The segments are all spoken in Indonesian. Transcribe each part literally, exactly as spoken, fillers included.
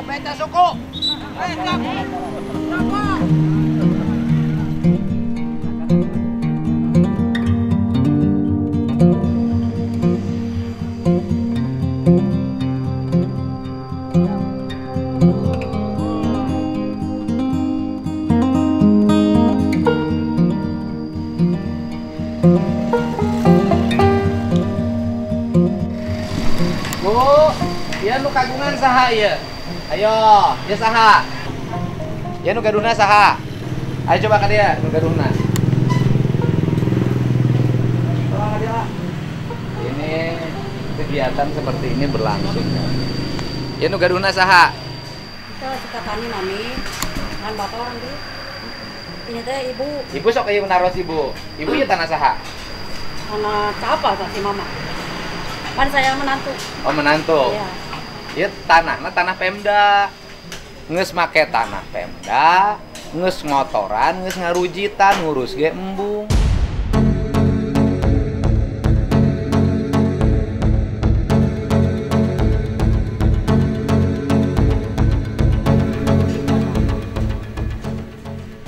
Sapeta suku. Eh, siapa? Kagungan saha ya, ayo ya saha ya nu gaduna saha, ayo coba ke dia nu gaduna ini kegiatan seperti ini berlangsung ya nu gaduna saha itu sikatani mami kan bapak orang tuh ini teh ibu ibu sok ayo naros ibu ibu ya tanah saha tanah capal si mama kan saya menantu oh menantu ya. Ya tanah, nah, tanah Pemda nges make tanah Pemda nges ngotoran, nges ngarujitan ngurus ge embung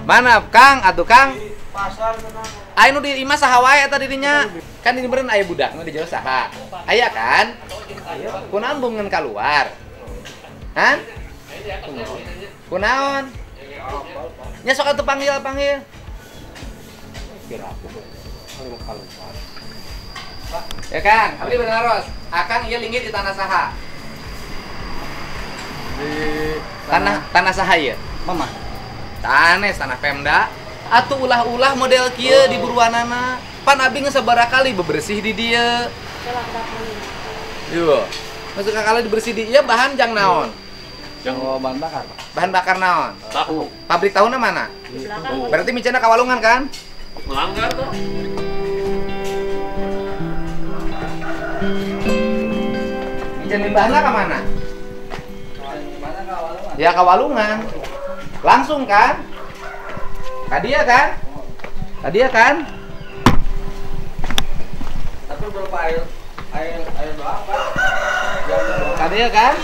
mana Kang, atuh Kang pasar tenang ayo di imah saha wae eta dirinya kan ini meureun aya budak nu dijual saha aya kan. Kunaon bungen keluar, kan? Kunaon? Nya sok atuh panggil panggil. Ya Kang, abdi bener naros. Akang ieu linggih di tanah saha? Di tanah tanah saha ieu? Mamah. Tanes tanah Pemda. Atuh ulah-ulah model kieu di buruanana. Pan abdi ngesabaraha kali bebersih di dieu. Iya, masuk kakak lagi bersih di iya bahan jang naon? Jang bahan bakar, Pak. Bahan bakar naon? Tahu. Pabrik tahunya mana? Di belakang. Berarti micana Kawalungan kan? Melanggar tuh. Micana bahannya ke mana? Mana Kawalungan? Ya Kawalungan. Langsung kan? Tadi ya kan? Tadi ya kan? Tapi berapa air? Ayo, ayo doang, Pak. Tadi ya kan?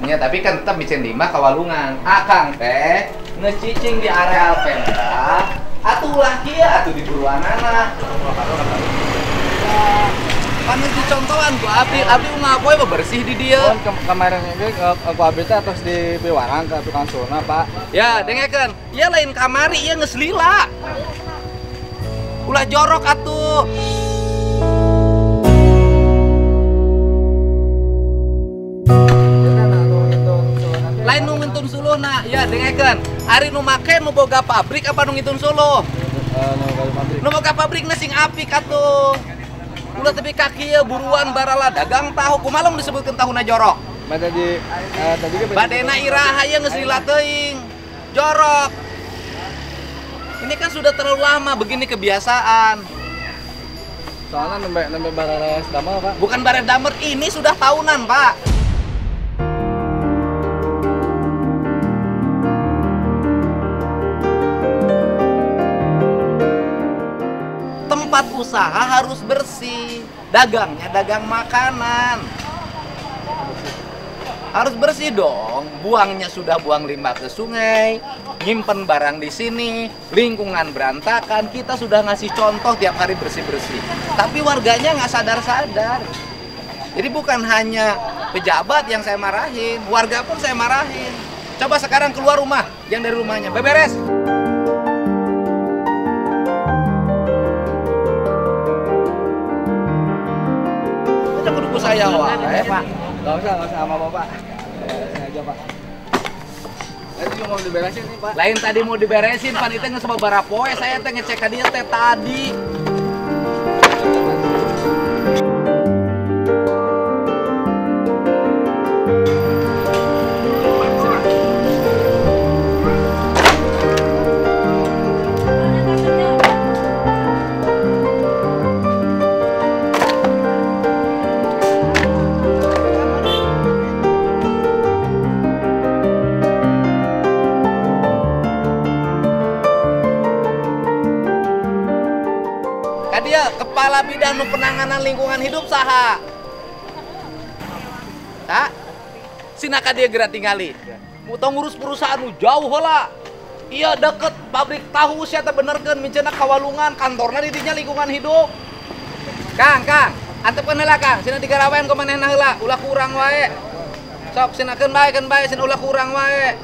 Ya, tapi kan tetap micin lima Kawalungan. Akang teh ngecicing di areal Pemda. Atuh lah kia, atuh di buruanana. Panas dicontohan ku abdi, abdi ngapoe bebersih di dia. Kemarin ini ku abdi atas di bewarang ke tukang sauna, Pak. Ya, dengekeun. Ieu lain kamari, ieu geus lila. Ulah jorok atuh. Lain nu ngentun suluhna, ya dengekeun. Ari nu make nu boga pabrik apa nu ngitun suluh? Nu boga pabrik sing apik atuh. Ulah tepi kaki ya buruan barala dagang tahu kumaha disebutkeun tahuna jorok. Tadi tadi ge badena iraha ieu geus lila teuing. Jorok. Ini kan sudah terlalu lama begini kebiasaan. Soalnya nembe nembe barales damel, Pak. Bukan barales damel, ini sudah tahunan, Pak. Tempat usaha harus bersih, dagangnya dagang makanan harus bersih dong. Buangnya sudah buang limbah ke sungai, nyimpen barang di sini, lingkungan berantakan. Kita sudah ngasih contoh tiap hari bersih-bersih, tapi warganya nggak sadar-sadar. Jadi bukan hanya pejabat yang saya marahin, warga pun saya marahin. Coba sekarang keluar rumah, jangan dari rumahnya, beberes. Saya wah, eh Pak. Enggak usah, enggak usah sama Bapak. Saya aja, Pak. Tadi juga mau diberesin nih, Pak. Lain tadi mau diberesin, Pan itu nggak sebab bara poe, saya teh ngecek dia teh tadi. kepala bidang penanganan lingkungan hidup saha? Tak? Sinaka dia gerak tingali. Utang ngurus perusahaan jauh lah. Iya deket pabrik tahu siapa benerkan mincana kawalungan kantornya didinya lingkungan hidup. Kang, Kang, antep kenela Kang. Sina digarawean kemanehna heula, ulah kurang wae. Sok sinakeun bae kan bae sina ulah kurang wae.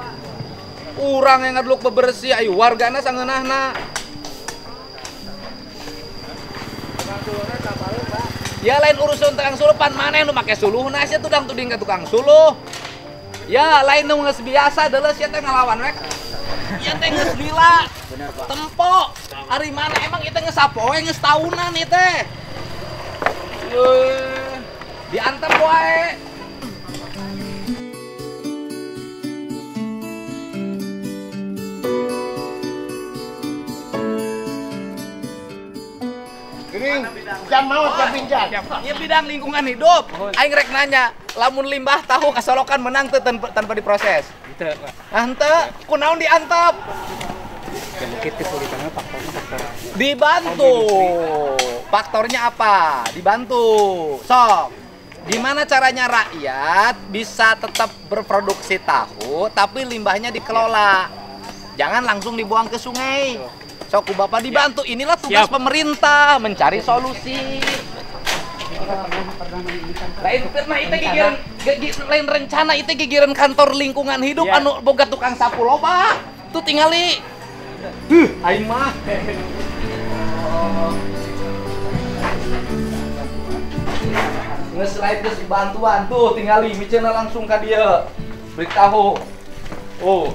Urang yang ngadluk bebersih ayo wargana sangeunahna. Ya lain urusan tukang sulupan maneh nu make suluhna sia tudang tuding ka tukang suluh. Ya lain nu geus biasa deuleuh sia teh ngalawan wek. Iya teh geus gila. Bener, Pak. Tempo. Ari mana emang ieu teh geus sapoe geus taunan ieu teh. Yeuh. Diantem wae. Jangan mau pinjam. Iya bidang lingkungan hidup. Aing rek nanya, lamun limbah tahu kasolokan menang teu tanpa, tanpa diproses. Henteu. Ah henteu, kunaon diantep? Dibantu. Faktornya apa? Dibantu. Sok. Gimana caranya rakyat bisa tetap berproduksi tahu tapi limbahnya dikelola? Jangan langsung dibuang ke sungai. Soku Bapak dibantu, inilah tugas Siap. pemerintah mencari solusi. Lain rencana itu gigiran, lain rencana itu gigiran kantor lingkungan hidup yeah. Anu boga tukang sapu loba. Tuh tingali. Huh, aing mah. Ngeslide geus bantuan tuh tingali miceuna langsung ka dieu. Brik tahu. Oh.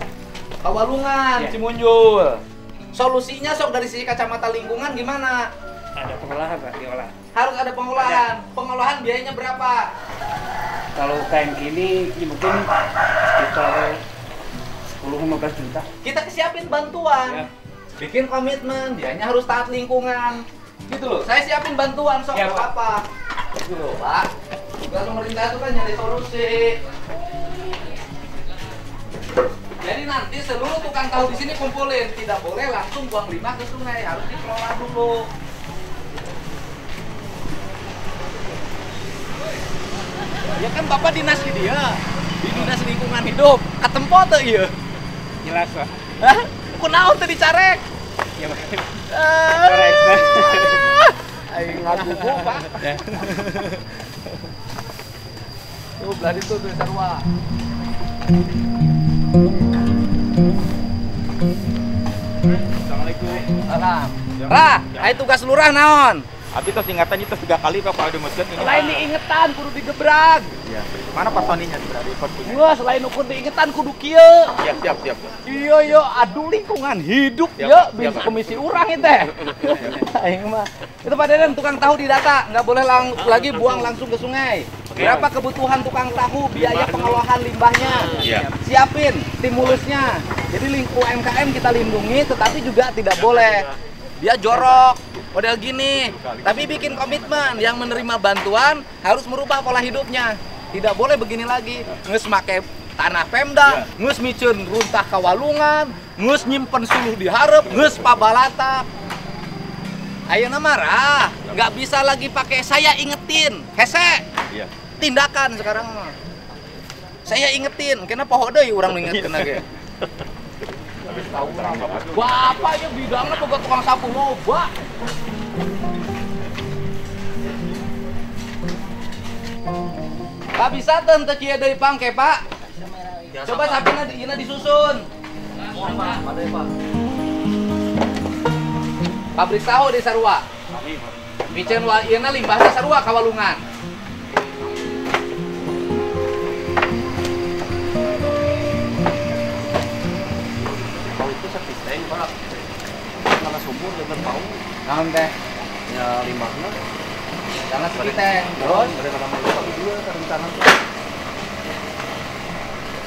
Kawalungan yeah. Cimunjul. Solusinya sok dari sisi kacamata lingkungan gimana? Ada pengolahan Pak, diolah. Harus ada pengolahan. Ada. Pengolahan biayanya berapa? Kalau tank ini mungkin sekitar sepuluh sampai lima belas juta. Kita kesiapin bantuan. Ya. Bikin komitmen, biayanya harus taat lingkungan. Gitu loh. Saya siapin bantuan sok ya, apa? Gitu loh, Pak. Tugas pemerintah itu kan nyari solusi. Jadi nanti seluruh tukang tahu di sini kumpulin, tidak boleh langsung buang limbah ke sungai, harus dikelola dulu. Ya kan Bapak dinas di dia, di dinas lingkungan hidup, ketempo tuh iya. Jelas lah. Hah? Kunaon tuh dicarek? Ya makanya. Corek. Ayo ngaguguh Pak. Tuh belah itu tuh sarwa. Assalamualaikum. Salam. Rah, ayo tugas lurah naon? Abi tos ingatan itu tiga kali Pak Pak Ade Mesket ini. Lain diingetan kudu digebrag. Iya. Mana pasoninya berarti pot punya? Wah, selain ukur diingetan kudu kieu. Siap, siap, siap. Iya, iya, aduh lingkungan hidup ya, bisa komisi urang itu teh. Aing mah. Itu Pak Deden tukang tahu didata, nggak boleh lang lagi buang langsung ke sungai. Berapa kebutuhan tukang tahu, biaya pengolahan limbahnya? Iya. Siapin stimulusnya. Jadi lingkup U M K M kita lindungi, tetapi juga tidak boleh dia jorok model gini. Tapi bikin komitmen yang menerima bantuan harus merubah pola hidupnya. Tidak boleh begini lagi. Nges make tanah Pemda, nges miceun runtah kawalungan, nges nyimpen suluh di hareup, nges pabalata. Ayeuna mah rah, nggak bisa lagi pakai saya ingetin. Hese. Iya. Tindakan sekarang mah. Saya ingetin, kena poho deui urang ngingetkeun lagi. Habis tahu urang Bapak ya bidangna boga tukang sapu loba. Pak bisa teh teu kieu deui pangke, Pak. Coba sapina dieuna disusun. Mohon Pak, padahal Pak. Pabrik tahu di sarua. Miceun wa ieuna limbahna sarua kawalungan. Kalau subur lebar bau, naon teh? Ya limbahna. Jangan seperti teh. Terus ada kata malu tapi dua rencana tuh.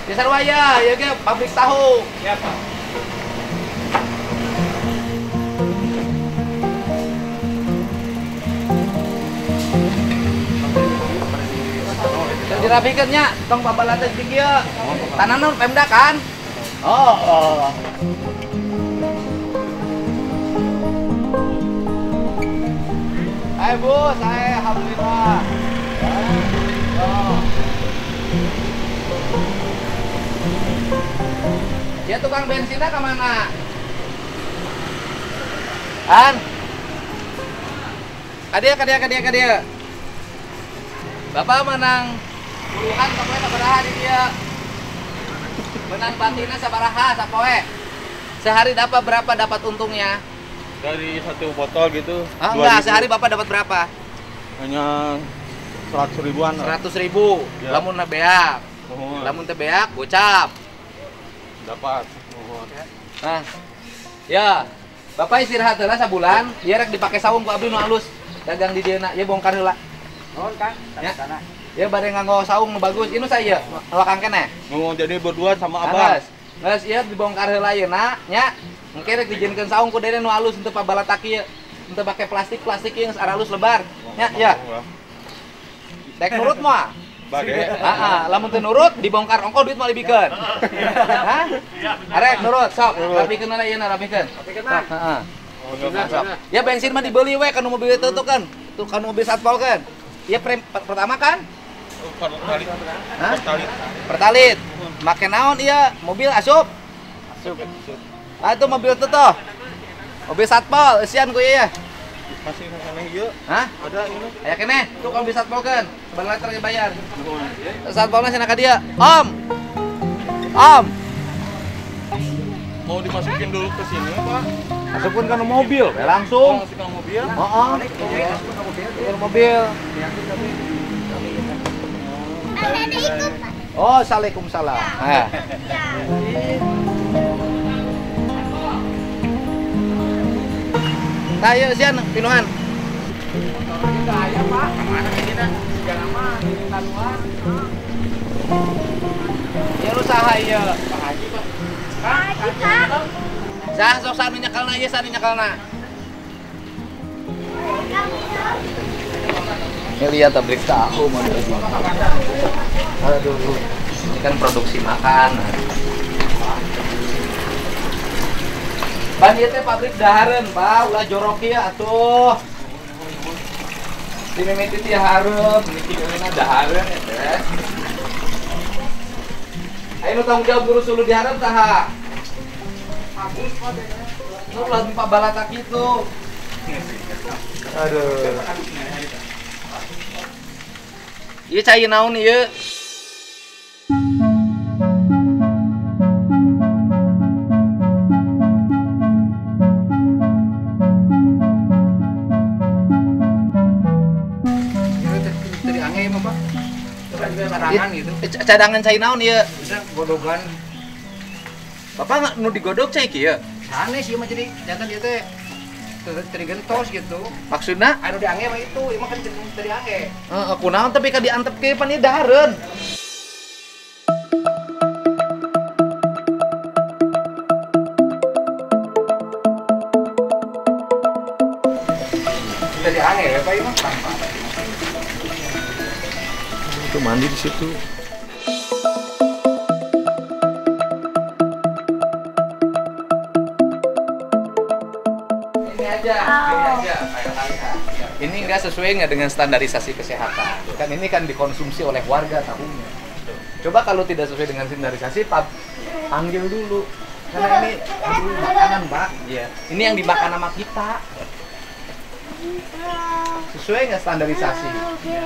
Di Sarwaya, ya ge pabrik tahu. Iya, Pak. Dirapikeun nya, tong pabalata di kieu. Tanahna Pemda kan? Oh, oh. Hai Bu, saya alhamdulillah. Dia tukang bensinnya kemana? An? Kadia, kadia, kadia, kadia. Bapak menang puluhan kepoe sabaraha di dia. Menang batinnya sabaraha sapoe. Sehari dapat berapa dapat untungnya? Dari satu botol gitu. Ah, enggak, sehari Bapak dapat berapa? Hanya seratus ribuan. seratus ribu. Ya. Lamun beak. Oh. Lamun teh beak gocap. Dapat. Oh. Nah. Ya. Bapak istirahat heula sabulan, ieu rek dipake saung ku abdi nu alus. Dagang di dieuna, ieu bongkar heula. Nuhun, Kang. Sana-sana. Ya, bade nganggo saung nu bagus. Ieu nu saya ngelakang keneh. Oh, jadi berdua sama Abah. Geus ieu dibongkar heula ayeuna nya. Engke rek dijinkeun saung ku dede nu alus henteu pabalata kieu. Henteu pake plastik-plastik ieu geus aralus lebar. Nya, ya. Tek nurut moal. Bade. Heeh, lamun teu nurut dibongkar ongko duit mah libikeun. Hah? Arek nurut, sok. Rapikeun na ieu na rapikeun. Rapikeun na. Heeh. Ya bensin mah dibeli we kan mobil teu tuh kan. Tuh kan mobil satpol kan. Iya frame pertama kan? Pertalit. Hah? Pertalit. Pertalit. Make naon iya mobil asup? Asup. Ah itu mobil itu tuh. Mobil satpol eusian ku ieu. Masih keneh ieu. Hah? Ada ini. Aya keneh. Tuh mobil satpol kan. Sebenarnya teh dibayar. Satpolna cenah ka dia. Om. Om. Mau dimasukin dulu ke sini, Pak. Masukkan ke mobil, ya, langsung. Masuk ke mobil. Heeh. Ke mobil. Oh, Assalamualaikum. Nah. Nah, yuk Sian, pinuhan. Pak. Ya lu saha ieu? Pak Haji, Pak. Pak. Sah, sok sah nyekelna ieu, sah nyekelna. Ini lihat tabrik tahu mau aduh. Ini kan produksi makanan. Ban ieu teh pabrik dahareun, Pak. Ulah jorok ieu atuh. Di mimiti teh hareup, niki geuna dahareun eta. Ayo tanggung jawab guru suluh dihareup saha? Habis kok deh. Lu lawan Pak Balatak itu. Aduh. Ieu cai naon ieu? Cadangan gitu. Cadangan cai naon ieu? Godogan. Bapak nu digodog cai kieu? Aneh sih mah jadi nyata dia teh teri gentos gitu. Maksudna anu diange mah itu, imah kan teri ange. Heeh, kunaon tapi ka diantep ke pan ieu dahareun. Teri ange we bae mah. Itu mandi di situ. Ini enggak sesuai nggak dengan standarisasi kesehatan. Kan ini kan dikonsumsi oleh warga tahunya. Coba kalau tidak sesuai dengan standarisasi, Pak, panggil dulu. Karena ini aduh, makanan, Pak. Iya. Ini yang dimakan sama kita. Sesuai nggak standarisasi?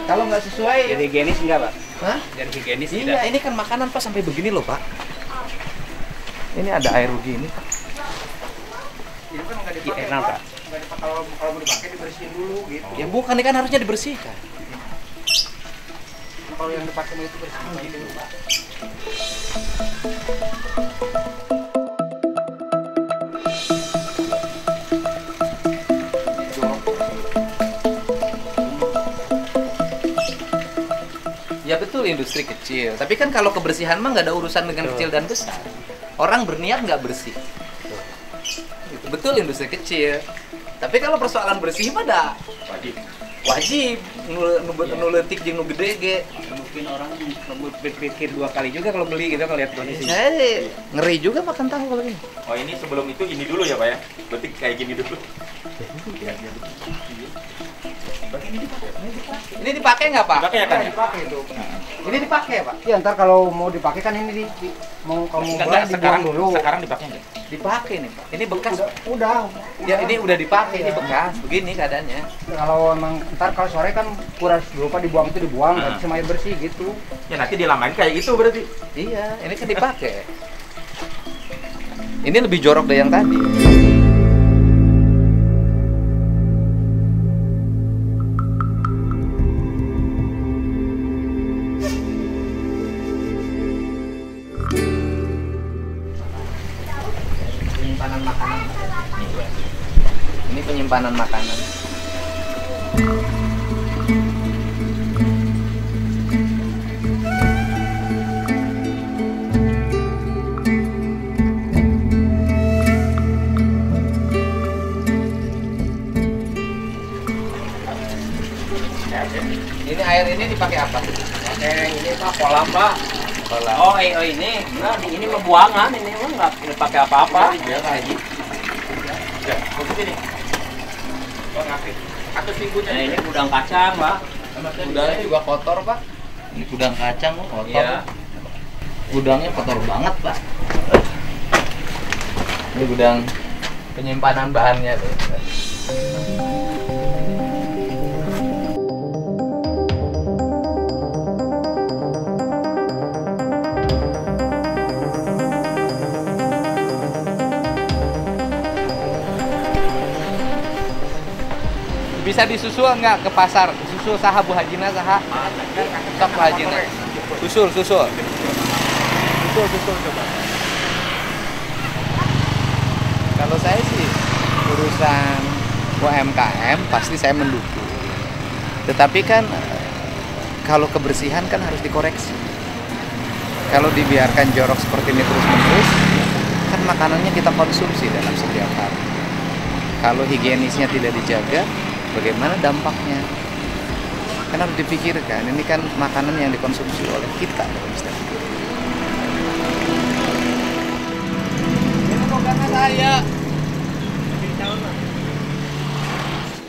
Kalau nggak sesuai, jadi higienis nggak, Pak? Hah? Jadi higienis tidak. Iya, ini kan makanan, Pak, sampai begini loh, Pak. Ini ada air begini, Pak. Ini kan nggak dipakai, enak, Pak. Kalau kalau mau dipakai dibersihin dulu gitu. Ya bukan, ini kan harusnya dibersihkan. Kalau yang dipakai itu bersih gitu, Pak. Ya betul industri kecil, tapi kan kalau kebersihan mah nggak ada urusan dengan kecil dan besar. Orang berniat nggak bersih. Betul industri kecil. Tapi kalau persoalan bersih mah dah wajib. Wajib nu leutik jeung nu gede ge. Mungkin orang berpikir dua kali juga kalau beli gitu kalau lihat kondisi. Hey, ngeri juga makan tahu kalau ini. Oh, ini sebelum itu gini dulu ya, Pak ya. Berarti kayak gini dulu. Ini dipakai nggak Pak? Dipakai ya kan? Dipakai itu. Nah. Ini dipakai Pak? Iya ntar kalau mau dipakai kan ini di, di mau kamu buat sekarang dulu. Sekarang dipakai nggak? Dipakai nih Pak. Ini bekas. Udah. udah. Ya ini udah dipakai. Ini bekas. Begini keadaannya. Kalau emang ntar kalau sore kan kurang lupa dibuang itu dibuang. Nah. Ganti sama air bersih gitu. Ya nanti dilamain kayak gitu berarti. Iya. Ini kan dipakai. Ini lebih jorok dari yang tadi. Penyimpanan makanan. Ini air ini dipakai apa? Pakai ini Pak, kolam Pak. Kolam. Oh, eh, oh ini, nah, ini pembuangan ini emang nggak dipakai apa-apa. Ya, begini. Satu minggunya nah, ini gudang kacang, Pak. Gudangnya juga kotor, Pak. Ini gudang kacang kotor. Iya. Gudangnya kotor banget, Pak. Ini gudang penyimpanan bahannya tuh. Bisa disusul nggak ke pasar? Susul saha Bu Hajina saha? Sok Bu Hajina. Susul, susul. Susul, susul coba. Kalau saya sih urusan U M K M pasti saya mendukung. Tetapi kan kalau kebersihan kan harus dikoreksi. Kalau dibiarkan jorok seperti ini terus-menerus, kan makanannya kita konsumsi dalam setiap hari. Kalau higienisnya tidak dijaga, bagaimana dampaknya? Karena harus dipikirkan, ini kan makanan yang dikonsumsi oleh kita.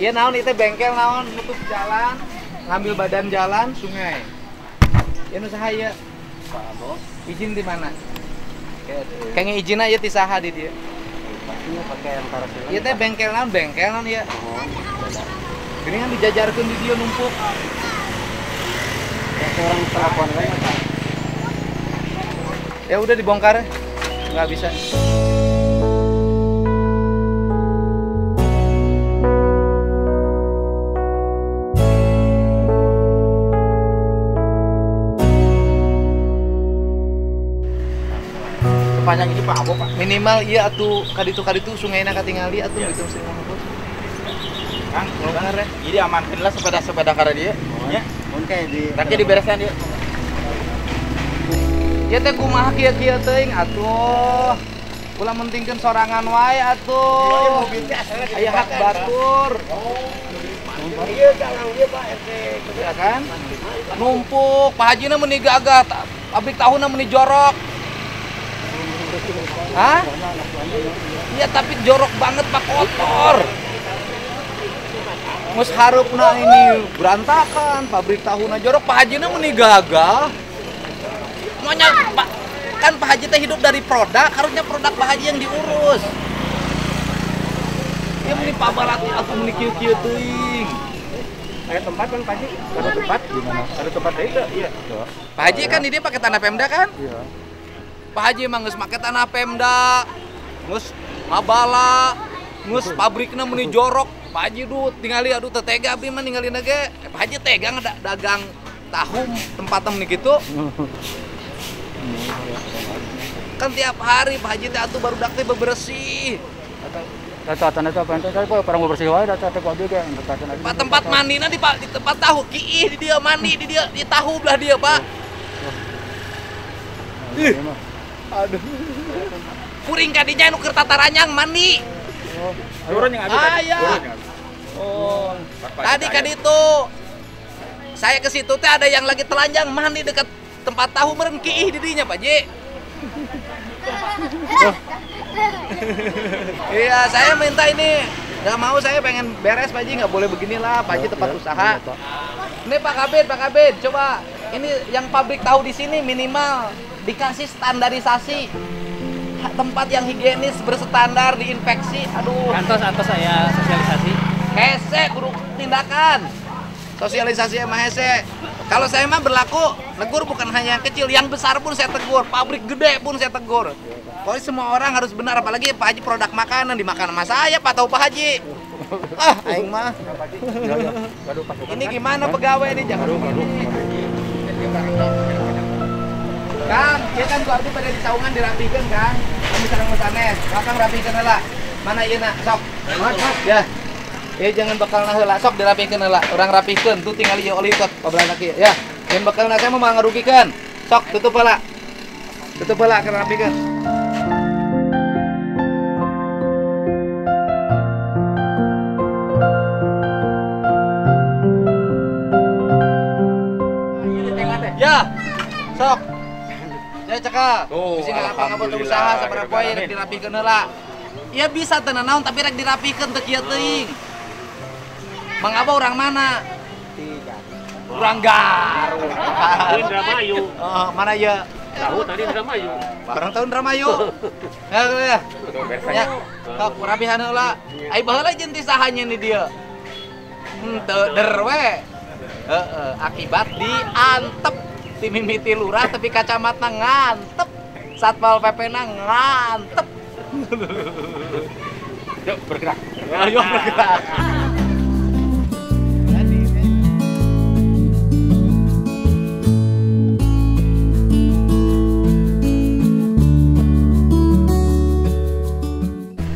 Iya, naon itu bengkel naon nutup jalan, ngambil badan jalan, sungai. Ya nu saha ieu? Izin di mana? Kayaknya izin aja di saha di dia. Iya teh bengkel naon, bengkel naon ya. Ini kan dijajarkan di dia numpuk. Orang terapon lain. Ya udah dibongkar, nggak bisa. Sepanjang ini Pak Abo Pak. Minimal iya atuh kaditu kaditu sungainya katingali atuh ya. Gitu sungainya. Kang, bener. Jadi amankanlah sepeda-sepeda karena dia. Ya. Oke, di. Tapi dibereskan dia. Ya teh kumaha kieu-kieu teuing atuh. Ulah mentingkeun sorangan wae atuh. Aya hak batur. Oh. Ieu dalang ieu Pak R T. Ya kan? Numpuk, Pak Hajina meuni gagah, pabrik tahunna meuni jorok. Hah? Iya, tapi jorok banget Pak kotor. Mus harupna ini berantakan, pabrik tahunna jorok, Pak Hajina meuni gagah. Maunya Pak kan Pak Haji teh hidup dari produk, harusnya produk Pak Haji yang diurus. Ieu meuni pabalati atuh meuni kieu-kieu teuing. Ada tempat kan Pak Haji? Ada tempat gimana? Ada tempat deui teh? Iya. Pak Haji kan ini pakai tanah Pemda kan? Iya. Pak Haji mah geus make tanah Pemda. Geus mabala, geus pabrikna meuni jorok. Pak Haji duh tinggali aduh tetega abdi mah ninggalin ge. Eh, Pak Haji tega da dagang tahu tempat temen gitu. Kan tiap hari Pak Haji teh atuh barudak teh bebersih. Datatan eta pente teh parang bebersih wae datatan teh abdi ge. Tempat mandina di, di tempat tahu kiih di dia mandi di dia di tahu belah dia Pak. Ih. Aduh. Kuring kadinya nu keur tataranyang mandi. Turun yang habis tadi. Oh. Tadi kan itu. Saya ke situ teh ada yang lagi telanjang mandi dekat tempat tahu meureun kiih di dinya, Pak Ji. Iya, saya minta ini Nggak mau, saya pengen beres Pak Haji, nggak boleh beginilah Pak Haji tempat ya, usaha. Ya, ini Pak Kabid, Pak Kabid, coba ini yang pabrik tahu di sini minimal dikasih standarisasi tempat yang higienis berstandar diinfeksi. Aduh. Kantos atau saya sosialisasi? Hese, guru tindakan. Sosialisasi sama hese. Kalau saya mah berlaku tegur bukan hanya yang kecil, yang besar pun saya tegur, pabrik gede pun saya tegur. Pokoknya semua orang harus benar, apalagi Pak Haji produk makanan dimakan sama saya, Pak tahu Pak Haji. Ah, aing mah. Ini gimana pegawai ini jangan begini. Kang, dia kan keluarga pada di saungan dirapikan kan? Kami sareng metanes, kakang rapikan heula. Mana ieu nak sok? Ya. Eh jangan bakal heula sok dirapikan heula. Orang rapikan tuh tinggal ieu olitot pabelan laki ya. Jangan bakal nak saya mah ngarugikan. Sok tutup heula. Tutup heula keur rapikan. Sok, ya cekal. Bisa ngapa-ngapa usaha sabar poe rek dirapikeun heula. Ya bisa teu naon tapi rek dirapikeun teu kieu teuing. Mang Abah urang mana? Urang Garut. Indramayu. Oh, mana ya? Tahu tadi Indramayu. Barang tahun Indramayu. Ya, ya. Ya. Sok rapihan heula. Ai baheula jeung ti sahanya ni dieu. Henteu der we. Heeh, akibat diantep. Timimiti lurah tapi kacamata ngantep, satpol P P na ngantep. Yuk bergerak, ayo bergerak.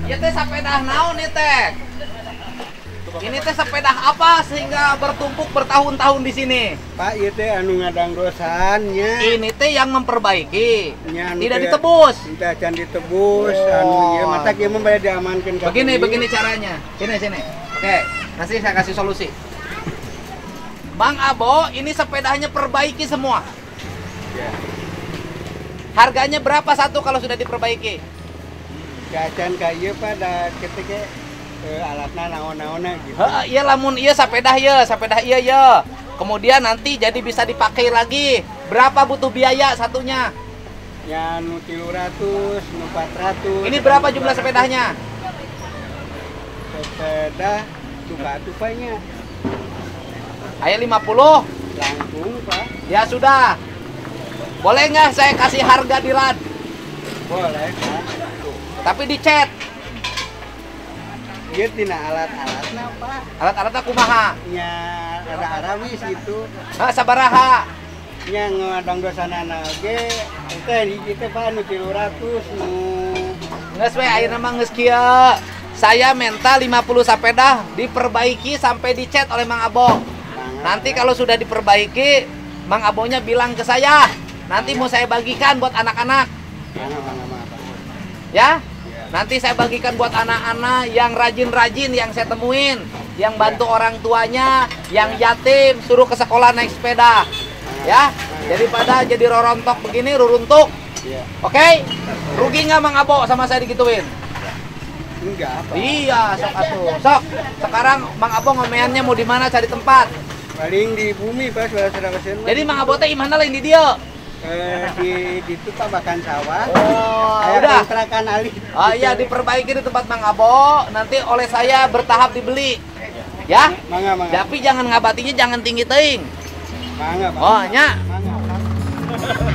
Ya teh sepeda naon nih teh? Ini teh sepeda apa sehingga bertumpuk bertahun-tahun di sini? Pak, itu anu ngadangdosannya. Ini teh yang memperbaiki. Nya, tidak te, ditebus. Tidak can ditebus. Oh. Anu ieu mata kieu mah bade diamankeun. Begini, begini caranya. Sini, sini. Oke, kasih saya kasih solusi. Bang Abo, ini sepedanya perbaiki semua. Ya. Harganya berapa satu kalau sudah diperbaiki? Gacan kayu pada ketika alatnya naon-naonnya gitu. Iya lamun iya sapedah ya, sapedah iya ya. Kemudian nanti jadi bisa dipakai lagi. Berapa butuh biaya satunya? Ya nu tilu ratus, nu empat ratus. Ini berapa jumlah sepedahnya? Sepeda tupa-tupanya. Ayo lima puluh. Langsung, Pak. Ya sudah. Boleh nggak saya kasih harga di rat? Boleh, Pak. Tapi di chat. Iya tina alat-alatnya apa? Alat-alatnya kumaha? Ya ada arawis gitu. Hah sabaraha? Ya ngadang dosana nage. Itu di kita Pak nu tilu ratus nu. Geus we ayeuna mah geus kieu. Saya minta lima puluh sepeda diperbaiki sampai dicet oleh Mang Abo. Nanti kalau sudah diperbaiki, Mang Abonya bilang ke saya. Nanti mau saya bagikan buat anak-anak. Ya? Nanti saya bagikan buat anak-anak yang rajin-rajin yang saya temuin, yang bantu orang tuanya, yang yatim, suruh ke sekolah naik sepeda, ya. Daripada jadi rorontok begini, ruruntuk. Oke? Okay? Rugi nggak Mang Abo sama saya digituin? Enggak. Iya, sok atuh. Sok. Sekarang Mang Abo ngomeannya mau di mana cari tempat? Paling di bumi, Pak. Jadi Mang Abo teh imana lain di dia? Eh, di di tempat makan sawah. Oh, saya udah. Kontrakan alih. Oh iya, diperbaiki di tempat Mang Abo. Nanti oleh saya bertahap dibeli. Ya? Mangga, mangga. Tapi jangan ngabatinya jangan tinggi teing. Mangga, Pak. Oh, nya. Mangga.